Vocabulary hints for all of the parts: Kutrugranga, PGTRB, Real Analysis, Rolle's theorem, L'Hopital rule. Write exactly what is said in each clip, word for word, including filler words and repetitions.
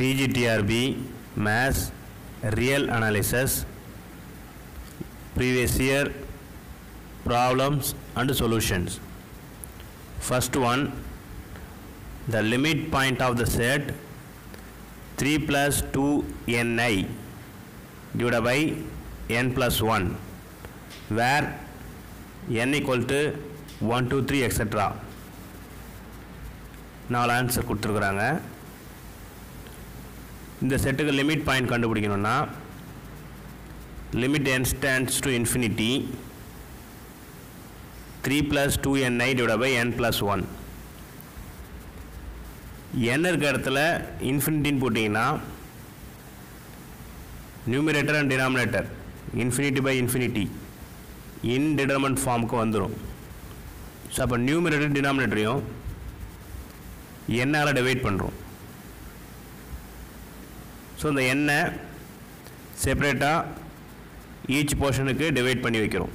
P G T R B, mass, real analysis, previous year, problems and solutions. First one, the limit point of the set three plus two ni divided by n plus one, where n equal to one, two, three, et cetera. Now answer Kutrugranga. In the set limit point kandupidikanumna, limit n stands to infinity, three plus two ni divided by n plus one. n irukkaradhula infinity nu potingna, numerator and denominator infinity by infinity indeterminate form ku vandrum. So appo numerator denominator n ala divide pandrom. So the n separate each portion ku divide panni vekirom.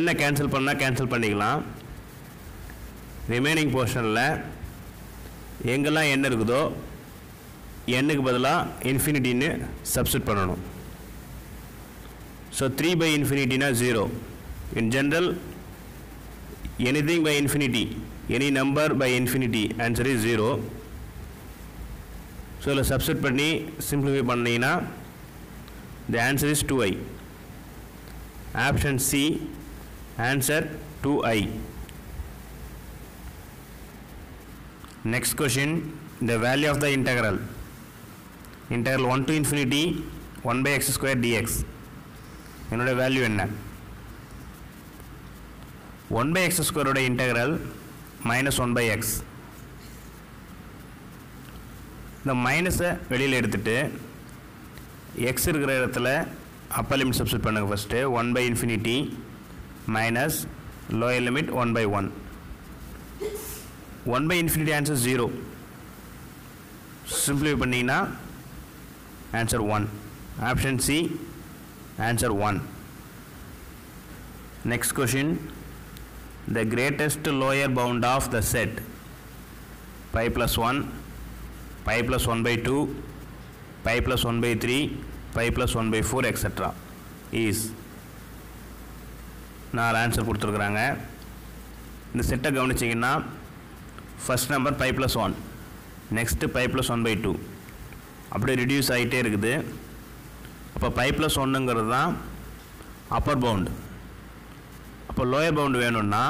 n cancel panna cancel pannikalam. Remaining portion la engala n irukudho n ku badala infinity nu substitute pananum. So three by infinity na zero. In general, anything by infinity, any number by infinity, answer is zero. So la substitute panni simplify pannina the answer is two i. Option C, answer two i. Next question, the value of the integral. Integral one to infinity, one by x square dx. You know the value enna? one by x square oda integral minus one by x. The minus வெளியில் எடுத்துட்டு x இருக்கிற இடத்துல upper limit substitute பண்ணுங்க first. one by infinity minus lower limit one by one. one by infinity answer zero. Simply pannina answer one. Option C, answer one. Next question, the greatest lower bound of the set pi plus one, pi plus one by two, pi plus one by three, pi plus one by four, et cetera is. Now answer kuduthirukkranga. The set gavanichina, first number pi plus one, next pi plus one by two, அப்படியே reduce ஆகிட்டே இருக்குது. அப்போ pi plus ஒன்றுங்கிறது தான் upper bound. அப்போ lower bound வேணும்னா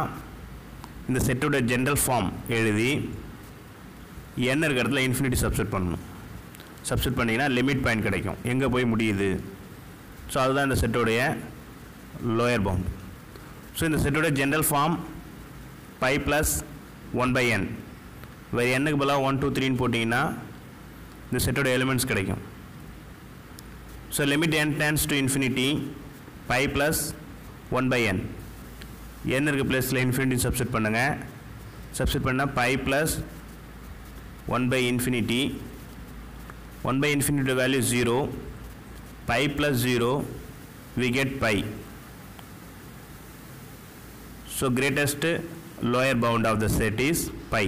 இந்த செட்டோட general form எழுதி n இருக்கிறதுல infinity substitute பண்ணணும். substitute பண்ணிங்கன்னா limit point கிடைக்கும், எங்கே போய் முடியுது. ஸோ அதுதான் இந்த செட்டோடைய lower bound. ஸோ இந்த செட்டோட general form pi plus one by n, where n க்கு பதிலா one, two, three ன்னு போட்டிங்கன்னா இந்த செட்டோட எலிமெண்ட்ஸ் கிடைக்கும். So limit n tends to infinity pi plus one by n, n இருக்க பிளேஸில் இன்ஃபினிட்டி சப்ஸ்டிட் பண்ணுங்கள். சப்ஸ்டிட் பண்ணால் pi plus one by infinity, one by infinity value zero, pi plus zero, we get pi. So greatest lower bound of the set is pi.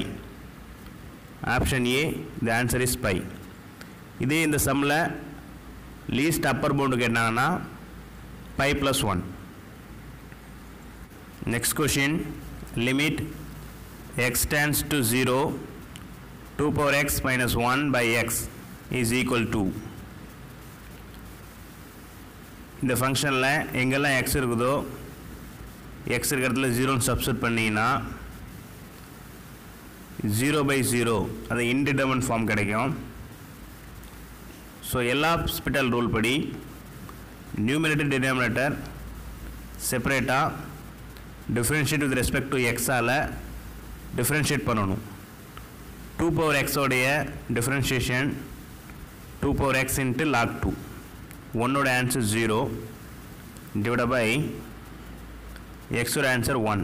Option A, the answer is pi. This in the sum la least upper bound kettana pi plus one. Next question, limit x tends to zero, two power x minus one by x is equal to. In the function la engala x irukudho x இருக்கிறதுல zero substitute பண்ணினா zero by zero அது indeterminate form கிடைக்கும். ஸோ எல்லா L'Hopital rule படி numerator denominator செப்பரேட்டாக differentiate with respect to எக்ஸால் differentiate பண்ணணும். டூ பவர் எக்ஸோடைய differentiation two power x into log two, ஒன்னோட answer zero divide by x ஓட ஆன்சர் ஒன்.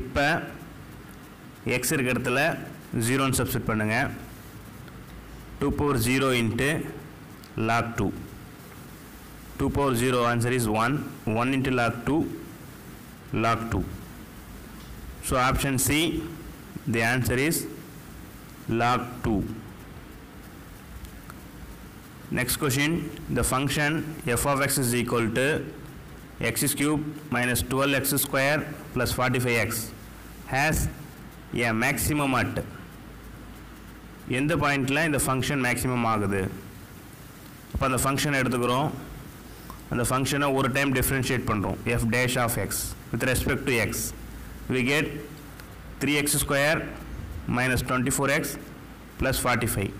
இப்போ x இருக்கிற இடத்துல ஜீரோன்னு சப்ஸ்டிட் பண்ணுங்கள். Two power zero into log two, two power zero answer is one, one into log two, log two. So option C, the answer is log two. Next question, the function f of x is equal to x cube minus twelve x square plus forty-five x has a maximum at in the point line the function maximum agudhu. Appo the function eduthukurom and the function over time differentiate pandrom f dash of x with respect to x. We get three x square minus twenty-four x plus forty-five.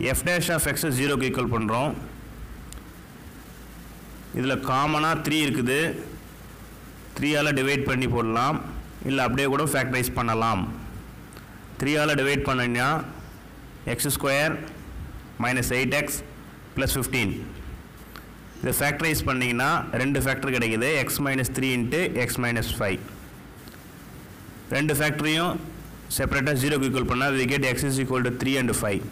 F dash of x is zero equal pandrom. Idla common three irukudhu, three ala divide panni podalam illa apdiye kuda factorize pannalam. three ala divide pannina x square minus eight x plus fifteen. The factorize pannina rendu factor kedaikudhu, x minus three into x minus five. Rendu factorium separate as zero equal panna we get x is equal to three and five.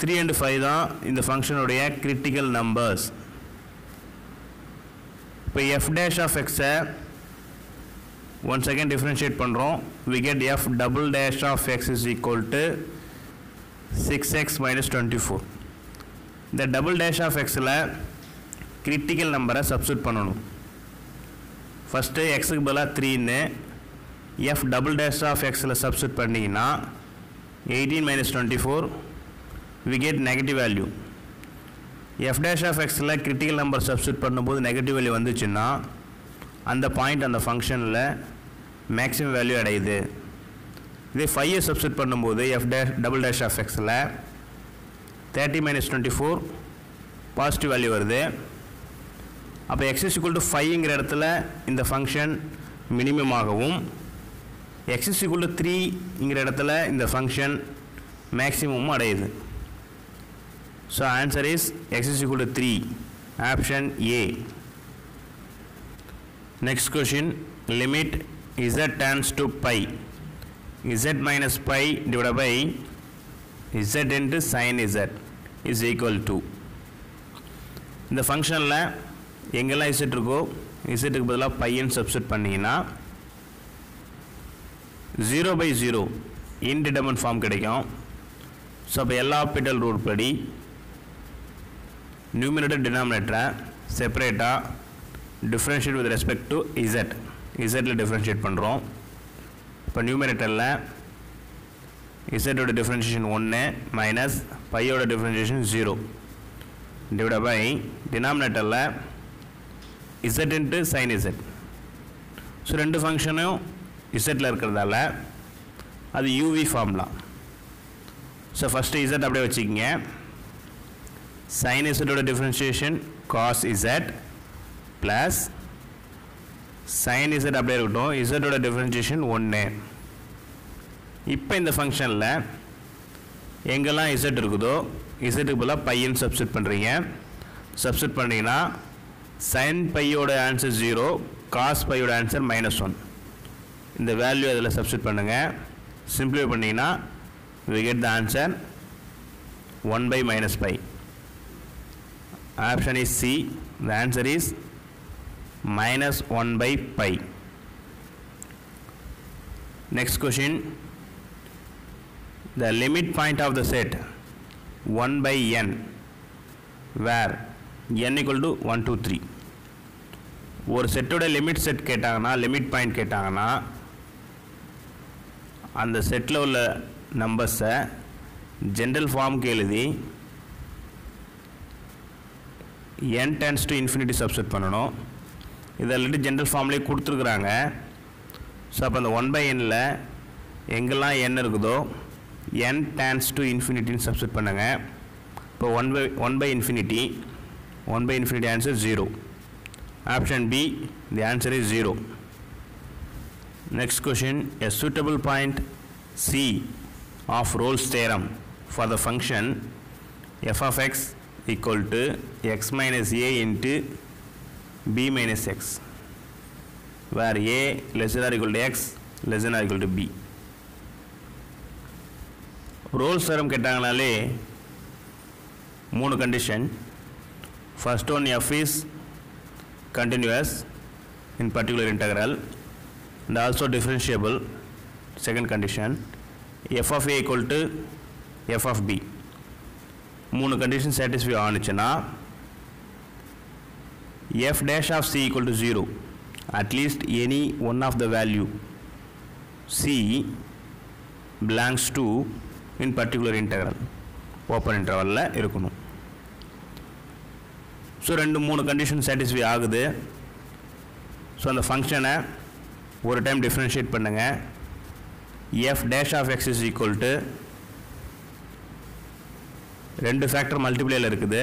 three and five da in the function ude critical numbers. If f dash of x once again differentiate pandrom, we get f double dash of x is equal to six x minus twenty-four. The double dash of x la critical number substitute pananum. First x ku bala three ne f double dash of x la substitute pannina eighteen minus twenty-four, we get negative value. F dash of x la critical number substitute பண்ணும்போது negative value வந்துச்சுன்னா அந்த point அந்த functionல maximum value அடையுது. இதே five substitute பண்ணும்போது f dash double dash of x la thirty minus twenty-four positive value வருது. அப்ப x is equal to five ங்கற இடத்துல இந்த function minimum ஆகவும் x is equal to three ங்கற இடத்துல இந்த function maximum அடையுது. So answer is x is equal to three, option A. Next question, limit z tends to pi, z minus pi divided by z into sin z is equal to. In the function la engala z iruko z ku badala pi n substitute pannina zero by zero indeterminate form kedaikum. So by L'Hopital rule padi numerator denominator separate differentiate with respect to z. Z la differentiate pandrom. Appo numerator la z oda differentiation one minus pi oda differentiation zero divided by denominator la z into sin z. So rendu function z la irukradala adu uv formula. So first z apdi vechikinga sin z oda differentiation cos z plus sin z அப்படியே இருக்கட்டும், z ஓட differentiation one. இப்போ இந்த ஃபங்க்ஷனில் எங்கெல்லாம் z இருக்குதோ z க்கு பதிலாக π ன்னு சப்ஸ்டிட் பண்ணுறீங்க. சப்ஸ்டிட் பண்ணிங்கன்னா sin π ஓட ஆன்சர் zero, cos π ஓட ஆன்சர் minus one. இந்த வேல்யூ அதில் சப்ஸ்டிட் பண்ணுங்கள். சிம்பிளிஃபை பண்ணிங்கன்னா we get the answer one by minus π. Option is C. The answer is minus one by pi. Next question. The limit point of the set one by n where n equal to one, two, three. ஒரு செட்டோட limit set கேட்டாங்கன்னா limit point கேட்டாங்கன்னா அந்த settle உள்ள நம்பர்ஸை general ஃபார்முக்கு எழுதி n tends to infinity substitute பண்ணணும். இது ஆல்ரெடி ஜென்ரல் ஃபார்ம்லேயே கொடுத்துருக்குறாங்க. ஸோ அப்போ அந்த ஒன் பை எனில் எங்கெல்லாம் n இருக்குதோ n tends to infinity substitute பண்ணுங்க. இப்போ one by one by infinity one by infinity answer zero. Option B the answer is zero. Next question, a suitable point C of Rolle's theorem for the function f of x equal to x minus a into b minus x where a less than or equal to x less than or equal to b. Rolle's theorem கேட்டாங்கனாலே மூணு condition. First one, f is continuous in particular integral and also differentiable, second condition. f of a equal to f of b. three conditions satisfy on f dash of c equal to zero. At least any one of the value c belongs to in particular integral. Open interval la irukunu. So rendu three conditions satisfy agudhu. So the function one time differentiate pannunga. F dash of x is equal to two factor multiply la irukudhu.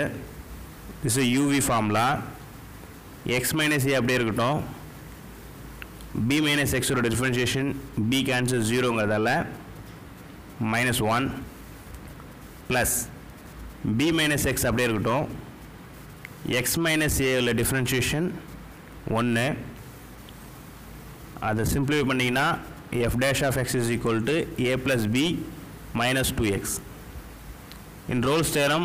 This is a uv formula. X minus a அப்படியே இருக்கட்டும். B minus x ஓட differentiation b cancel zero ங்கறதால minus one plus b minus x அப்படியே இருக்கட்டும். X minus a ஓட differentiation one. அத simplify பண்ணீங்கன்னா f dash of x is equal to a plus b minus two x. In Rolle's theorem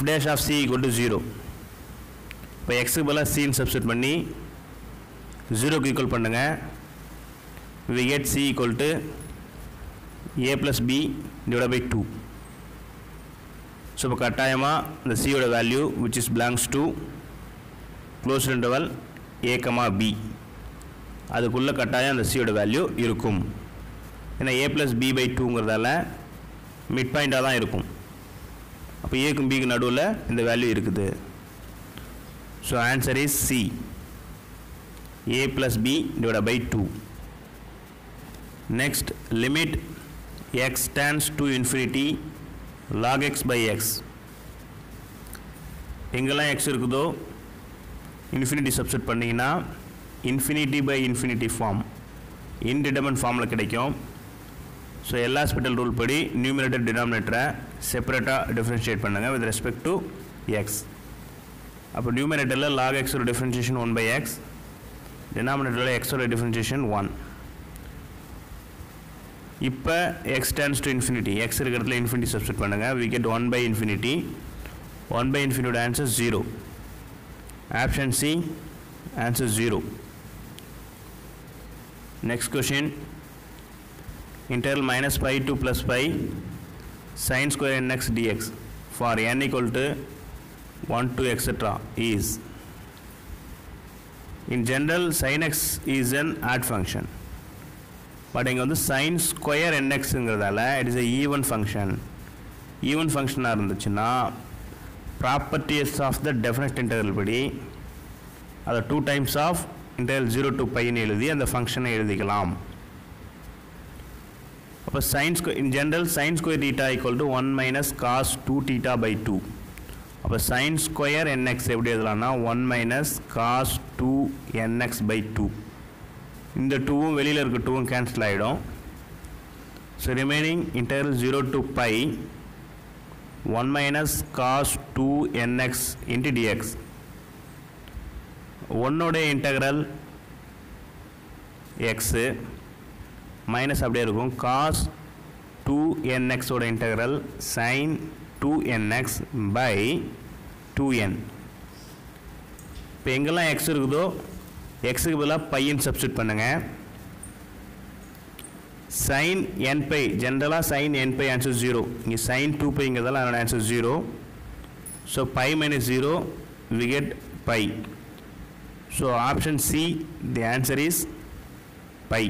f dash of c equal to zero. இப்போ x க்கு பதிலா c ன்னு substitute பண்ணி zero க்கு equal பண்ணுங்க. we get c equal to a plus b divided by two. So இப்போ கட்டாயமா இந்த c ஓட value which is belongs to closed interval a comma b, அதுக்குள்ள கட்டாயம் அந்த c ஓட வேல்யூ இருக்கும். ஏன்னா a plus b by two-ங்கிறதால மிட் பாயிண்டாக தான் இருக்கும். அப்போ aக்கும் bக்கு நடுவில் இந்த வேல்யூ இருக்குது. So answer is C, A plus B divided by two. Next, limit x tends to infinity log x by x. எங்கெல்லாம் x இருக்குதோ infinity substitute பண்ணீங்கன்னா infinity by infinity form, indeterminate formல கிடைக்கும். So L'Hopital rule படி numerator denominator separate-ஆ differentiate பண்ணுங்க with respect to x. அப்போ நியூமரேட்டர்ல log x ஓட differentiation one by x, டினாமினேட்டர்ல x ஓட டிஃபரன்ஷியேஷன் one. இப்போ x tends to infinity, x இருக்கிற இடத்துல infinity சப்ஸ்டிட் பண்ணுங்க. we get one by infinity. one by infinity answer zero. option C answer zero. next question, integral minus pi to plus pi sin square nx dx for n equal to one, two, et cetera is, in general sin x is an odd function, but இங்க வந்து sin square nxங்கிறதால it is a even function. even function இருந்துச்சுன்னா properties of the definite integral படி அது two times of integral zero to pi ன்னு எழுதி அந்த ஃபங்க்ஷனை எழுதிக்கலாம். அப்போ sin square in general sin square theta equal to one minus cos two theta by two. அப்போ sin square nx எப்படி எழுதலாம்னா one minus cos two nx by two. இந்த two-வும் வெளியில் இருக்க two-வும் கேன்சல் ஆகிடும். So remaining integral zero to pi one minus cos two nx into dx. ஒன்னோட integral x minus அப்படியே இருக்கும் cos two nx ஓட integral sin two n x by two n. இப்போ எங்கெல்லாம் x இருக்குதோ xக்கு பதிலாக பையன் சப்ஸ்டிட் பண்ணுங்க. sin n pi ஜென்ரலாக sin n pi answer zero. இங்கே sin two பைங்கிறதால அதோட answer zero. So pi minus zero we get pi. So option C the answer is pi.